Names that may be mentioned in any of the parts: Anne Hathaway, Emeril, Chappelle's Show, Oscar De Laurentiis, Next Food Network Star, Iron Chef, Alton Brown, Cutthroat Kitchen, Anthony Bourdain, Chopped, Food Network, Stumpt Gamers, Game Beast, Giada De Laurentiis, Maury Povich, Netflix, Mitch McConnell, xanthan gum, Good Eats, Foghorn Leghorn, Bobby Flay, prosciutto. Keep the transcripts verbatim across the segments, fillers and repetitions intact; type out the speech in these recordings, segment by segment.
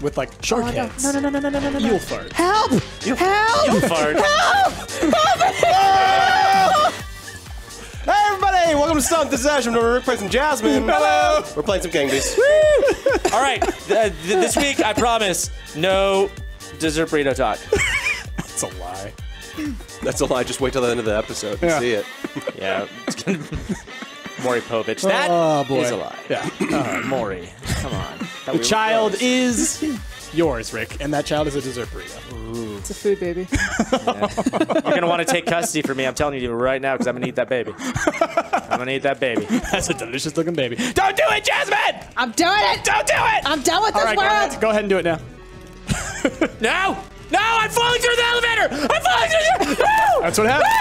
with like shark oh, heads. No, no, no, no, no, no, no, no. Eel fart. Help! Eel Help! Eel fart. Help! Help! Hey everybody! Welcome to Stumpt. This is Ash. I'm doing Rick plays some Jasmine. Hello. We're playing some Gang Beasts. Woo! All right. Th th this week, I promise, no dessert burrito talk. That's a lie. That's a lie. Just wait till the end of the episode and yeah. see it. Yeah. Maury Povich. That oh, boy. is a lie. Yeah. Uh, Maury. Come on. That the child close. is yours, Rick, and that child is a dessert burrito. Ooh. It's a food baby. Yeah. You're going to want to take custody from me. I'm telling you right now because I'm going to eat that baby. I'm going to eat that baby. That's a delicious looking baby. Don't do it, Jasmine! I'm doing it! Don't do it! I'm done with All this right, world! Go, go ahead and do it now. No! No, I'm falling through the elevator! I'm falling through the elevator! That's what happened.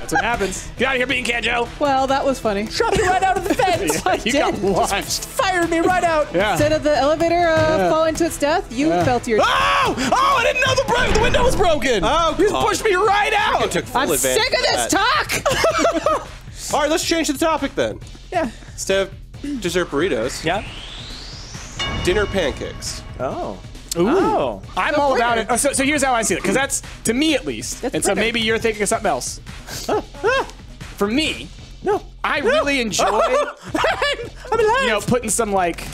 That's what happens. Get out of here, Bean Can Joe. Well, that was funny. Shot me right out of the fence. Yeah, you got launched. Just fired me right out. Yeah. Instead of the elevator uh, yeah. falling to its death, you yeah. fell to your... Oh! Oh, I didn't know the, bro the window was broken. Oh, you just pushed me right out. I took full I'm advantage sick of this that. talk. All right, let's change the topic then. Yeah. Instead of dessert burritos. Yeah. Dinner pancakes. Oh. Ooh. Oh, I'm so all pretty. about it. Oh, so, so here's how I see it, because that's, to me at least, that's and so pretty. maybe you're thinking of something else. Ah, ah. For me, no, I no. really enjoy I'm alive. you know, putting some like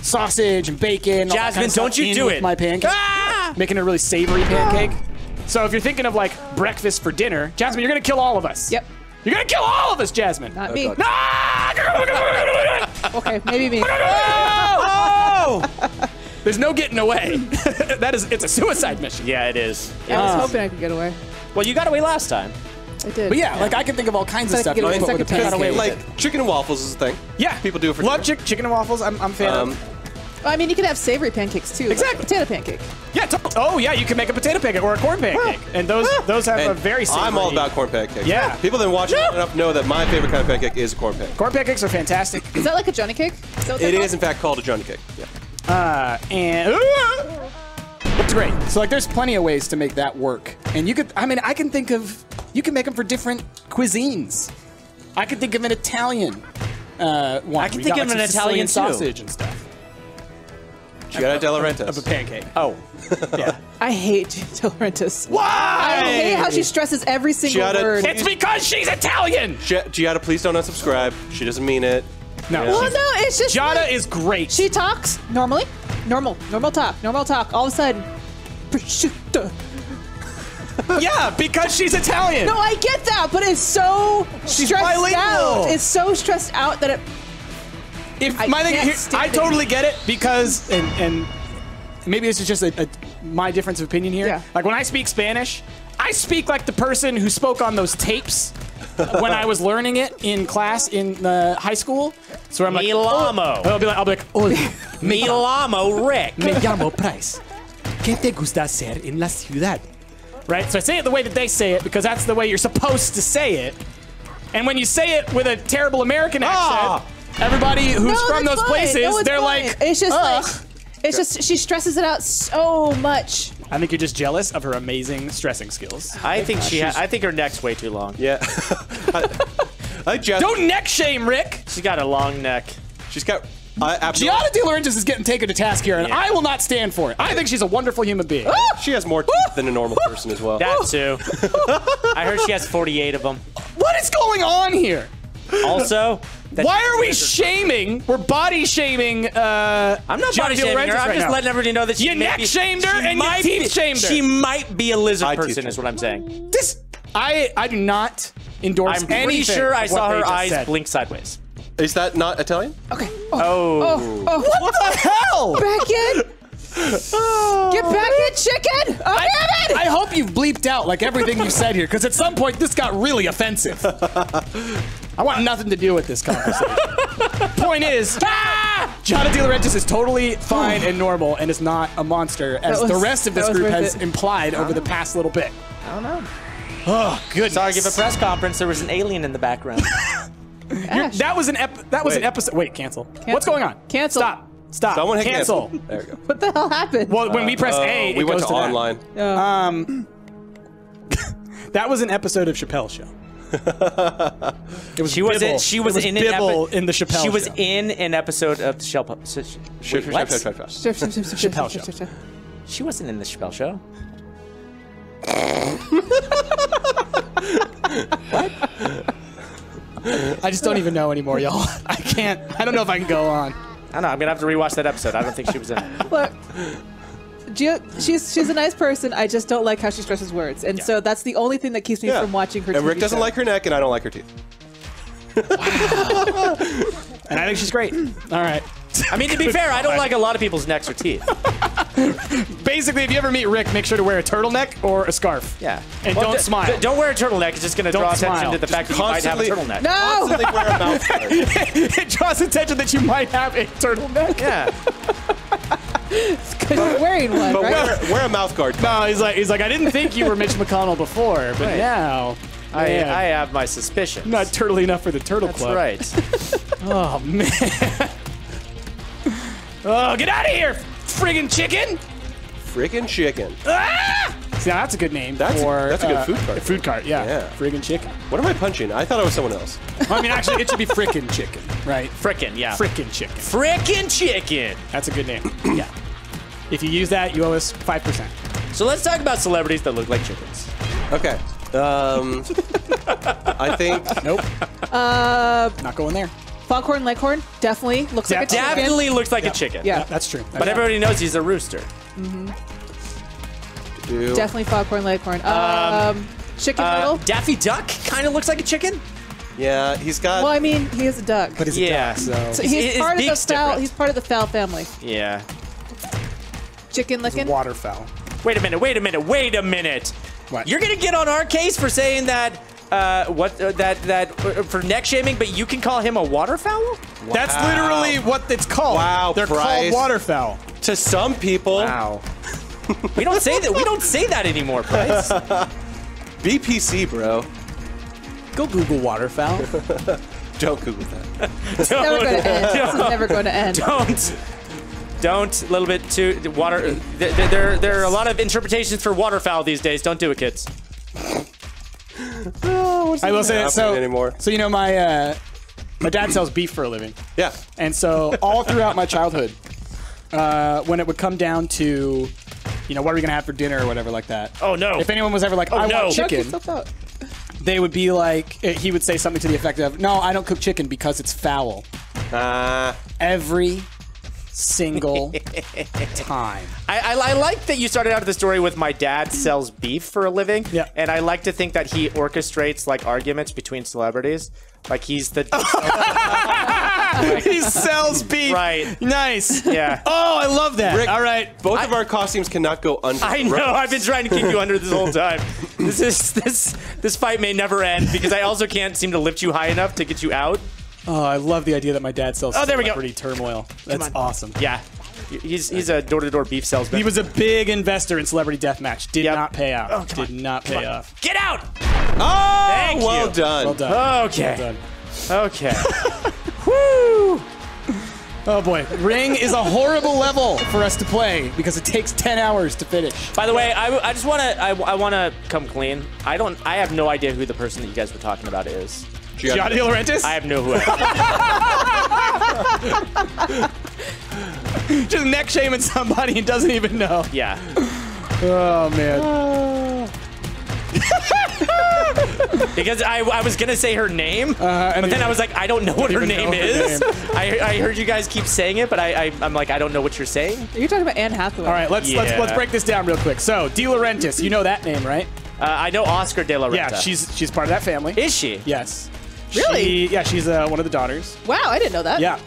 sausage and bacon. Jasmine, all that kind of don't you do it. My pancake, ah! making a really savory pancake. Ah. So if you're thinking of like breakfast for dinner, Jasmine, you're gonna kill all of us. Yep. You're gonna kill all of us, Jasmine. Not oh, me. No! Okay, maybe me. Oh! Oh! There's no getting away. That is, it's a suicide mission. Yeah, it is. Yeah, uh, I was hoping I could get away. Well, you got away last time. I did. But yeah, yeah. like I can think of all kinds I of stuff. Away, but with got away like with it. Chicken and waffles is a thing. Yeah, people do it for love. Chick chicken and waffles. I'm, I'm fan. Um, of. Well, I mean, you can have savory pancakes too. Exactly. Like potato pancake. Yeah. Oh yeah, you can make a potato pancake or a corn pancake, ah. and those ah. those have and a very savory. I'm all about corn pancakes. Yeah. yeah. People that watch no. it enough know that my favorite kind of pancake is a corn pancake. Corn pancakes are fantastic. Is that like a Johnny cake? Is that what it called? is in fact called a Johnny cake. Yeah. Uh, and uh, it's great. So like, there's plenty of ways to make that work, and you could. I mean, I can think of. You can make them for different cuisines. I could think of an Italian uh, one. I can think got, of like, an Italian sausage too. and stuff. Giada De Laurentiis. Of a pancake. Oh, yeah. I hate De Laurentiis. Why? I hate how she stresses every single Giada, word. It's because she's Italian. Giada, please don't unsubscribe. She doesn't mean it. No. Yeah. Well, no, it's just Giada like, is great. She talks normally, normal, normal talk, normal talk. All of a sudden, prosciutto. Yeah, because she's Italian. No, I get that, but it's so she's stressed bilingual. out. It's so stressed out that it. If I my thing, here, I it. totally get it because, and, and maybe this is just a, a, my difference of opinion here. Yeah. Like when I speak Spanish, I speak like the person who spoke on those tapes. When I was learning it in class in uh, high school, so I'm like, Milamo. Oh. I'll be like, I'll be like, Hola, Milamo Rick. Me llamo Price. ¿Qué te gusta hacer en la ciudad? Right. So I say it the way that they say it because that's the way you're supposed to say it. And when you say it with a terrible American accent, oh. everybody who's no, from those fine. places, no, they're fine. like, it's just Ugh. like, it's just she stresses it out so much. I think you're just jealous of her amazing stressing skills. I think she. Ha I think her neck's way too long. Yeah. I, I just don't neck shame, Rick. She's got a long neck. She's got. Uh, Giada De Laurentiis is getting taken to task here, and yeah. I will not stand for it. I think she's a wonderful human being. She has more teeth than a normal person as well. That too. I heard she has forty-eight of them. What is going on here? Also. Why are we shaming? We're body shaming. Uh, I'm not body shaming her. I'm right just now. letting everybody know that she you neck be, shamed her and you teeth shamed her. She might be a lizard I person, is what I'm saying. This, I, I do not endorse. I'm pretty sure I saw her eyes said. blink sideways. Is that not Italian? Okay. Oh. Oh. oh, oh. What the hell? Back in. Oh. Get back in, chicken! Oh, I, damn it! I hope you've bleeped out like everything you said here, because at some point this got really offensive. I want nothing to do with this conversation. Point is, ah! Giada De Laurentiis is totally fine and normal, and is not a monster, as was, the rest of this group has it. implied over know. the past little bit. I don't know. Oh, goodness. Sorry, give a press conference. There was an alien in the background. That was an ep That was Wait. an episode. Wait, cancel. cancel. What's going on? Cancel. Stop. Stop. Someone hit cancel. cancel. There we go. What the hell happened? Well, when uh, we press uh, A, it we went goes to, to online. That. Um, that was an episode of Chappelle's Show. It was she was in, she was, it was in Bibble in the Chappelle She was show. in an episode of the Chappelle Chappelle Show. She wasn't in the Chappelle Show. What? I just don't even know anymore, y'all. I can't. I don't know if I can go on. I don't know. I'm gonna have to rewatch that episode. I don't think she was in it. Look. She's she's a nice person. I just don't like how she stresses words, and yeah. so that's the only thing that keeps me yeah. from watching her. And Rick T V doesn't show. like her neck, and I don't like her teeth. Wow. And I think she's great. All right. I mean, to be fair, I don't like a lot of people's necks or teeth. Basically, if you ever meet Rick, make sure to wear a turtleneck or a scarf. Yeah. And well, don't smile. Don't wear a turtleneck. It's just going to draw smile. attention to the just fact that you might have a turtleneck. No! Constantly wear a mouth guard. It draws attention that you might have a turtleneck. Yeah. It's because you're wearing one, but right? Wear, wear a mouth guard. No, he's like, he's like, I didn't think you were Mitch McConnell before, but right. now... I, yeah. I have my suspicions. Not turtly enough for the turtle That's club. That's right. Oh, man. Oh, get out of here, friggin' chicken! Friggin' chicken. Ah! See, now that's a good name. That's, for, a, that's a good uh, food cart. Food cart, yeah. yeah. Friggin' chicken. What am I punching? I thought it was someone else. Well, I mean, actually, it should be frickin' chicken, right? Frickin', yeah. Frickin' chicken. Frickin' chicken. That's a good name. Yeah. If you use that, you owe us five percent. So let's talk about celebrities that look like chickens. Okay. Um, I think. Nope. Uh, Not going there. Foghorn Leghorn definitely looks yep. like a chicken. Definitely looks like yep. a chicken. Yeah, yep, that's true. That's but true. Everybody knows he's a rooster. Mm-hmm. Dude. Definitely Foghorn Leghorn. Um, um, chicken uh, Little. Daffy Duck kind of looks like a chicken. Yeah, he's got. Well, I mean, he is a duck. But he's yeah. a duck, so, so he's his, part his of the fowl. Different. He's part of the fowl family. Yeah. Chicken licking. Waterfowl. Wait a minute! Wait a minute! Wait a minute! What? You're gonna get on our case for saying that. Uh, what uh, that that uh, for neck shaming, but you can call him a waterfowl? Wow. That's literally what it's called. Wow, they're Price. called waterfowl. To some people. Wow. we don't say that. We don't say that anymore, Price. B P C, bro. Go Google waterfowl. Don't Google that. It's never going to end. This is never going to end. Don't. Don't. A little bit too water. There, there, there are a lot of interpretations for waterfowl these days. Don't do it, kids. Oh, I will say that so. Anymore. So you know my uh, my dad sells beef for a living. Yeah. And so all throughout my childhood, uh, when it would come down to, you know, what are we gonna have for dinner or whatever like that. Oh no! If anyone was ever like, oh, I no. want chicken, they would be like, he would say something to the effect of, "No, I don't cook chicken because it's foul." Uh. Every single time. I, I, I like that you started out the story with my dad sells beef for a living, yeah. and I like to think that he orchestrates like arguments between celebrities. Like he's the. He sells beef. Right. Nice. Yeah. Oh, I love that. Rick, all right. Both I, of our costumes cannot go under. I know. I've been trying to keep you under this whole time. This is this this fight may never end because I also can't seem to lift you high enough to get you out. Oh, I love the idea that my dad sells. Oh, there we go. Turmoil. That's awesome. Yeah, he's he's a door-to-door beef salesman. He was a big investor in Celebrity Deathmatch. Did yep. not pay off. Oh, Did on. not pay off. Get out! Oh, Thank well you. done. Well done. Okay. Well done. Okay. Woo! Oh boy, Ring is a horrible level for us to play because it takes ten hours to finish. By the way, I, I just want to I, I want to come clean. I don't. I have no idea who the person that you guys were talking about is. Giada De Laurentiis? I have no clue. Just neck shaming somebody and doesn't even know. Yeah. Oh, man. Uh. Because I, I was going to say her name, uh, but then even, I was like, I don't know what her name is. Her name. I, I heard you guys keep saying it, but I, I, I'm like, I don't know what you're saying. You're talking about Anne Hathaway. All right, let's, yeah. let's, let's break this down real quick. So, De Laurentiis, you know that name, right? Uh, I know Oscar De Laurentiis. Yeah, she's, she's part of that family. Is she? Yes. Really? She, yeah, she's uh, one of the daughters. Wow, I didn't know that. Yeah,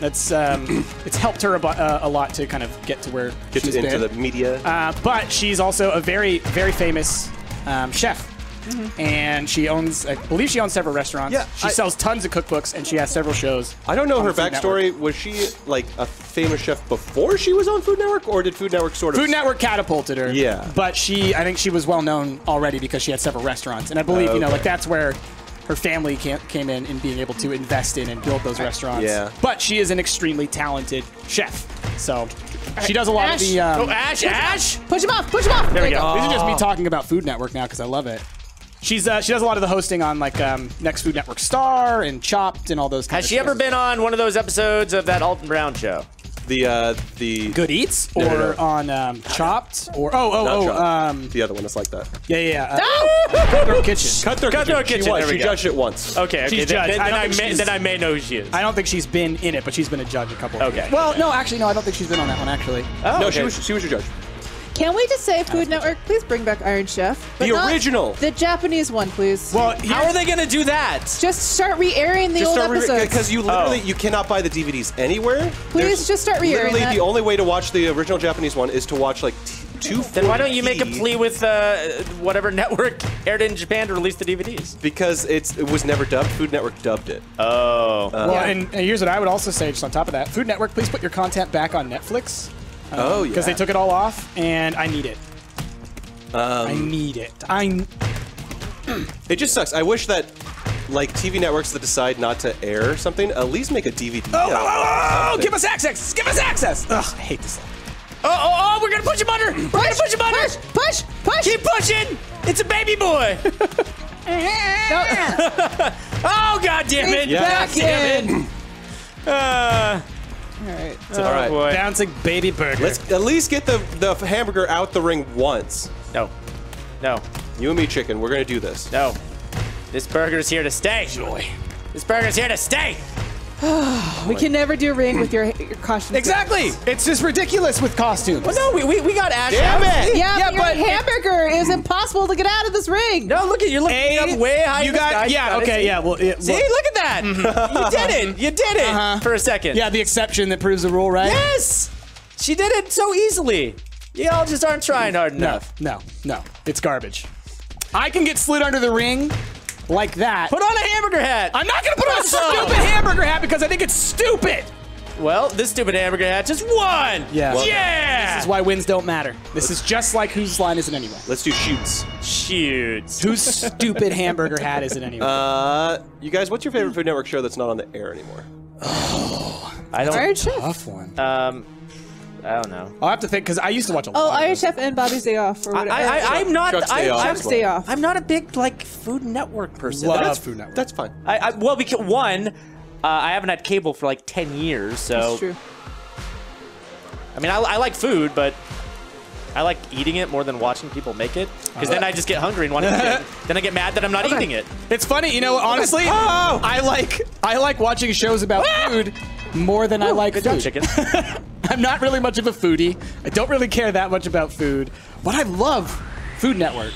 that's um, it's helped her a, uh, a lot to kind of get to where get she's into been. the media. Uh, but she's also a very, very famous um, chef, mm-hmm. and she owns, I believe, she owns several restaurants. Yeah, she I, sells tons of cookbooks, and she has several shows. I don't know her backstory. Network. Was she like a famous chef before she was on Food Network, or did Food Network sort of? Food Network catapulted her. Yeah, but she, I think, she was well known already because she had several restaurants, and I believe oh, okay. you know, like that's where. Her family came in and being able to invest in and build those restaurants. Yeah. But she is an extremely talented chef. So she does a lot Ash. of the... Um, oh, Ash, Ash! Push him off, push him off! There, there we go. go. This is just me talking about Food Network now because I love it. She's uh, she does a lot of the hosting on like um, Next Food Network Star and Chopped and all those. Has she ever been on one of those episodes of that Alton Brown show? The uh, the Good Eats or no, no, no. on um, Chopped or oh oh oh um, the other one that's like that. Yeah yeah. yeah. Uh, Cutthroat Kitchen. Cutthroat Kitchen. Cutthroat Kitchen. She, was, she judged it once. Okay. okay. She's then, judged. Then, then, I I may, then I may know who she is. I don't think she's been in it, but she's been a judge a couple. Of okay. Years. Well, okay. no, actually, no, I don't think she's been on that one actually. Oh, no, okay. she was she was your judge. Can we just say, Food Network, please bring back Iron Chef? But the original. The Japanese one, please. Well, how are they going to do that? Just start re-airing the just old episodes. Because you literally, oh. you cannot buy the D V Ds anywhere. Please There's just start re-airing Literally, that. the only way to watch the original Japanese one is to watch, like, two Then why don't you make a plea with uh, whatever network aired in Japan to release the D V Ds? Because it's, it was never dubbed. Food Network dubbed it. Oh. Uh, well, yeah. and, and here's what I would also say, just on top of that. Food Network, please put your content back on Netflix. Um, oh yeah. Because they took it all off, and I need it. Um, I need it. I. It just sucks. I wish that, like, T V networks that decide not to air something, at least make a D V D. Oh! oh, oh, oh give us access! Give us access! Ugh! I hate this. Oh! Oh! oh we're gonna push him under! Push, we're gonna push him under! Push! Push! Push! Keep pushing! It's a baby boy. oh God damn it! Yeah. Back God damn in. it! Uh. All right. So, oh, all right. Boy. Bouncing baby burger. Let's at least get the, the hamburger out the ring once. No. No. You and me, chicken. We're going to do this. No. This burger's here to stay. Joy. This burger's here to stay. We can never do ring with your, your costumes. Exactly. It's just ridiculous with costumes. Well, no, we, we, we got Ash. Damn it. Yeah, yeah, but, but your hamburger it, is impossible to get out of this ring. No, look at you're looking a, up way high. You got yeah. You got okay, it. yeah. Well, it, see, well, look at that. Mm-hmm. You did it. You did it uh-huh. for a second. Yeah, the exception that proves the rule, right? Yes. She did it so easily. Y'all just aren't trying hard enough. No, no, no. It's garbage. I can get slid under the ring. Like that. Put on a hamburger hat. I'm not going to put on a stupid hamburger hat because I think it's stupid. Well, this stupid hamburger hat just won. Yeah. Well, yeah. This is why wins don't matter. This is just like whose line is it anyway. Let's do shoots. Shoots. Whose stupid hamburger hat is it anyway? Uh, you guys, what's your favorite Food Network show that's not on the air anymore? Oh, I don't. Iron Chef. Tough one. Um. I don't know. I'll have to think because I used to watch a lot. Oh, Iron Chef and Bobby's Day Off. Or I, I, I, I'm not. Chuck's Day I, off. Chuck's Day Off. I'm not a big like Food Network person. Love that's Food Network. That's fine. I, I, well, because one, uh, I haven't had cable for like ten years, so. That's true. I mean, I, I like food, but I like eating it more than watching people make it because uh, then I just get hungry and want to eat it. Then I get mad that I'm not okay. eating it. It's funny, you know. Honestly, oh! I like I like watching shows about food more than Ooh, I like good food. Job, chicken. I'm not really much of a foodie. I don't really care that much about food, but I love Food Network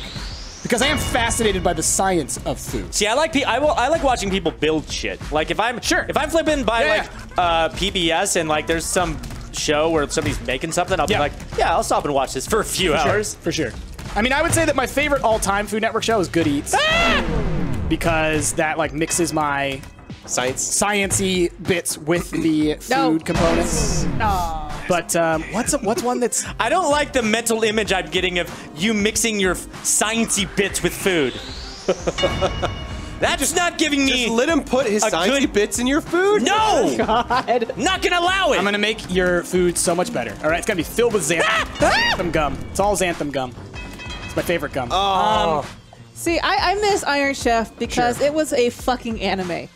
because I am fascinated by the science of food. See, I like the I will I like watching people build shit. Like if I'm sure if I'm flipping by yeah, like yeah. Uh, P B S and like there's some show where somebody's making something, I'll yeah. be like, yeah, I'll stop and watch this for a few for hours sure. for sure. I mean, I would say that my favorite all-time Food Network show is Good Eats ah! because that like mixes my. Science, sciencey bits with the food no. components. No. But um, what's a, what's one that's? I don't like the mental image I'm getting of you mixing your sciencey bits with food. That's just not giving me. Just let him put his sciencey good... bits in your food. No, oh God, not gonna allow it. I'm gonna make your food so much better. All right, it's gonna be filled with xanthan, xanthan gum. It's all xanthan gum. It's my favorite gum. Oh. Um, See, I, I miss Iron Chef because sure. it was a fucking anime.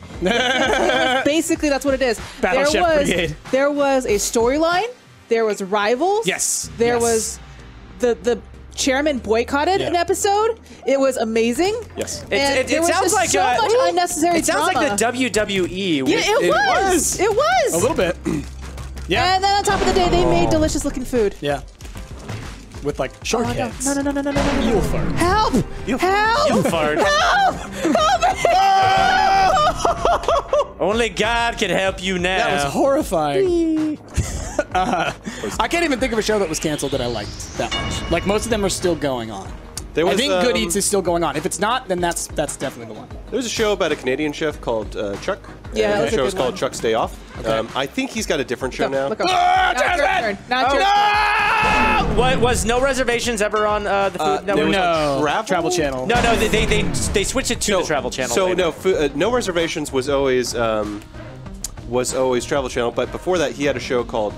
Basically, that's what it is. Battle there Chef was, Brigade. There was a storyline. There was rivals. Yes. There yes. was the the chairman boycotted yeah. an episode. It was amazing. Yes. It, it, it sounds like so a, much ooh, unnecessary It sounds drama. like the W W E. Yeah, it, it was. was. It was. A little bit. yeah. And then on top of the day, they made delicious looking food. Yeah. With like shark oh, heads. No, no, no, no, no, no, no, no. Eel fart. Help! Eel help! Eel fart. Help! Help me! Oh! Only God can help you now. That was horrifying. uh, I can't even think of a show that was canceled that I liked that much. Like most of them are still going on. There was, I think um, Good Eats is still going on. If it's not, then that's that's definitely the one. There was a show about a Canadian chef called uh, Chuck. Yeah, that was the show is called Chuck's Day Off. Okay. Um, I think he's got a different show now. What was No Reservations ever on uh, the Food uh, Network? No, like travel? travel Channel. No, no, they they they, they switched it to no, the Travel Channel. So later. no, uh, No Reservations was always um, was always Travel Channel. But before that, he had a show called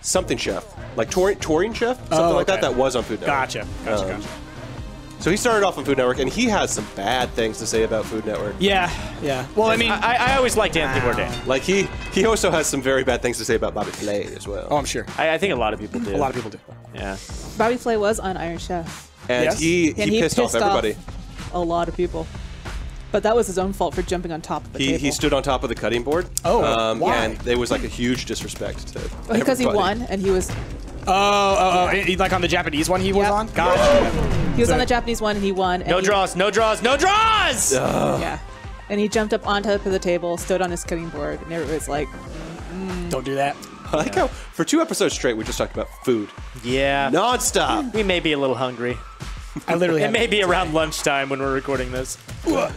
Something Chef. Like touring, touring chef, something oh, okay. like that, that was on Food Network. Gotcha. Gotcha, um, gotcha. So he started off on Food Network, and he has some bad things to say about Food Network. Yeah, yeah. Well, I mean, I, I always liked Anthony Bourdain. Like, he, he also has some very bad things to say about Bobby Flay as well. Oh, I'm sure. I, I think a lot of people do. A lot of people do. Yeah. Bobby Flay was on Iron Chef. And yes. he, he, and he pissed, pissed off everybody. Off a lot of people. But that was his own fault for jumping on top of the he, table. He stood on top of the cutting board. Oh, um, why? And there was, like, a huge disrespect to everybody. Because he won, and he was... Oh, oh, oh. Like on the Japanese one he was yep. on? Gotcha. He was so, on the Japanese one and he won. And no he, draws, no draws, no draws! Ugh. Yeah. And he jumped up on top of the table, stood on his cutting board, and everybody was like, mm. Don't do that. I like yeah. how for two episodes straight we just talked about food. Yeah. Nonstop. We may be a little hungry. I literally It may be around today. lunchtime when we're recording this. Ugh.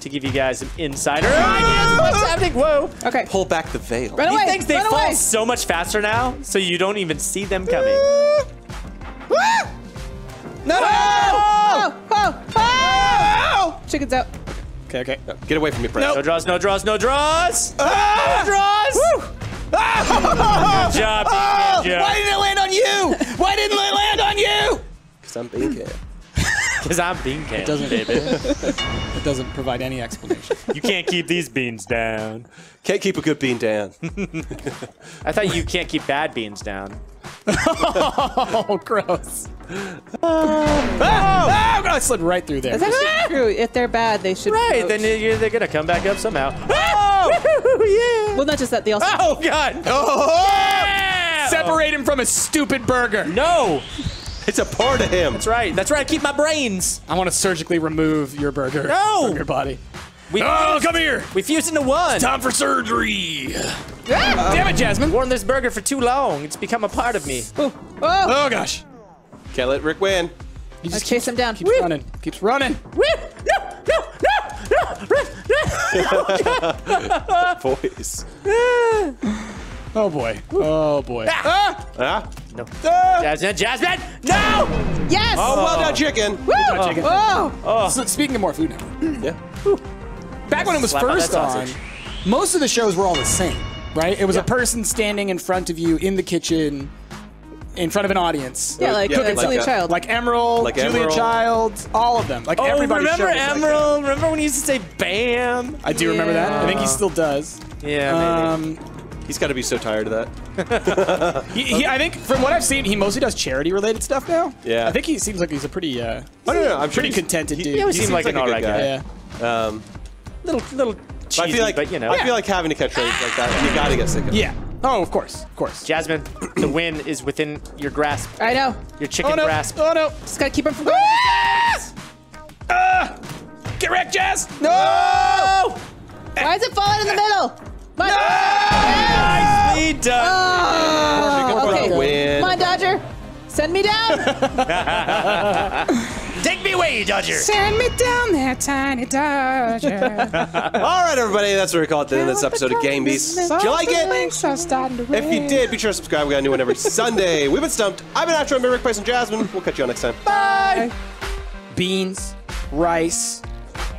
To give you guys an insider idea of what's happening. Whoa. Okay. Pull back the veil. Run away. These things, they Run fall away. so much faster now, so you don't even see them coming. No! Whoa! Whoa! Whoa! Chicken's out. Okay, okay. No, get away from me, friend. Nope. No draws, no draws, no draws! Ah! No draws! Woo! Ah! Good job, oh! Good job. Why didn't it land on you? Why didn't it land on you? Because I'm being kid. Because I'm bean canned, it doesn't, baby. It doesn't provide any explanation. You can't keep these beans down. Can't keep a good bean down. I thought you can't keep bad beans down. Oh, gross. Oh, oh, oh, I slid right through there. Is that true? If they're bad, they should Right, approach. then they're going to come back up somehow. Oh, yeah. Well, not just that, they also... Oh, God. Oh, yeah. Separate him from a stupid burger. No. It's a part of him. That's right. That's right. I keep my brains. I want to surgically remove your burger. No! From your body. We oh, fused. come here. We fused into one. It's time for surgery. Ah, um, damn it, Jasmine. I've worn this burger for too long. It's become a part of me. Oh, oh. oh gosh. Can't let Rick win. You just chase him down. Keeps Woo. running. Keeps running. Woo. No, no, no, no, Rick, no. Voice. Oh, boy. Oh, boy. Ah! Ah! No. Ah! Jasmine, Jasmine! No! Yes! Oh, well done, chicken. Woo! Well done, chicken. Oh. Oh. So, speaking of more food now. Yeah. Ooh. Back when it was Slap first on, most of the shows were all the same, right? It was yeah. a person standing in front of you in the kitchen, in front of an audience. Yeah, like, yeah, like, like Julia Child. Like Emeril, like Julia Emeril. Child, all of them. Like oh, everybody. Remember Emeril? Like remember when he used to say BAM? I do yeah. remember that. I think he still does. Yeah, um, maybe. He's got to be so tired of that. he, he, I think, from what I've seen, he mostly does charity-related stuff now. Yeah. I think he seems like he's a pretty. Uh, oh no, no, I'm pretty sure contented he, dude. He, he, he seems, seems like, like an alright guy. Yeah. Um, little, little. Cheesy, I feel like, but, you know, I feel like having to catch rays like that, you got to get sick of. Yeah. It. Oh, of course, of course. Jasmine, the win is within your grasp. I know. Your chicken oh, no. grasp. Oh no! Just gotta keep him from. Ah! Ah! Get wrecked, Jazz! No! no! Why is it falling in the middle? My no! Yes! Nicely done. Oh, okay. Win. Come on, Dodger. Send me down. Take me away, Dodger. Send me down there, tiny Dodger. All right, everybody. That's what we call it in this episode of Game Beast. Did you like it? If you did, be sure to subscribe. We got a new one every Sunday. We've been Stumpt. I've been Astro, Rick, Price, and Jasmine. We'll catch you all next time. Bye. Beans, rice,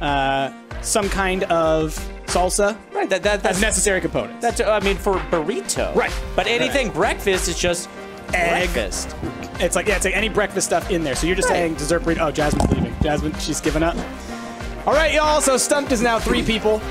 uh, some kind of... salsa, right? That, that that's a necessary component. That's I mean for burrito, right? But anything right. breakfast is just Egg. breakfast. It's like yeah, it's like any breakfast stuff in there. So you're just right. saying dessert burrito. Oh, Jasmine's leaving. Jasmine, she's giving up. All right, y'all. So Stumpt is now three people.